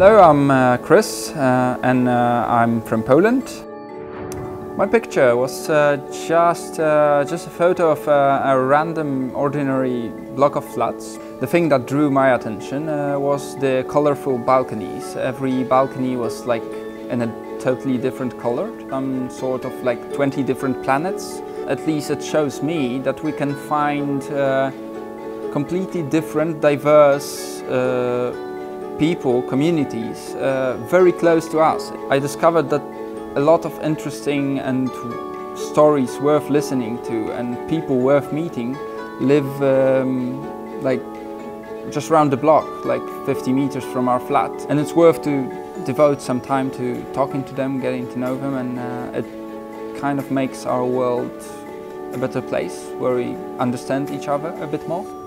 Hello, I'm Chris and I'm from Poland. My picture was just a photo of a random ordinary block of flats. The thing that drew my attention was the colorful balconies. Every balcony was like in a totally different color. I'm sort of like 20 different planets. At least it shows me that we can find completely different, diverse people, communities, very close to us. I discovered that a lot of interesting and stories worth listening to and people worth meeting live like just around the block, like 50 meters from our flat. And it's worth to devote some time to talking to them, getting to know them, and it kind of makes our world a better place where we understand each other a bit more.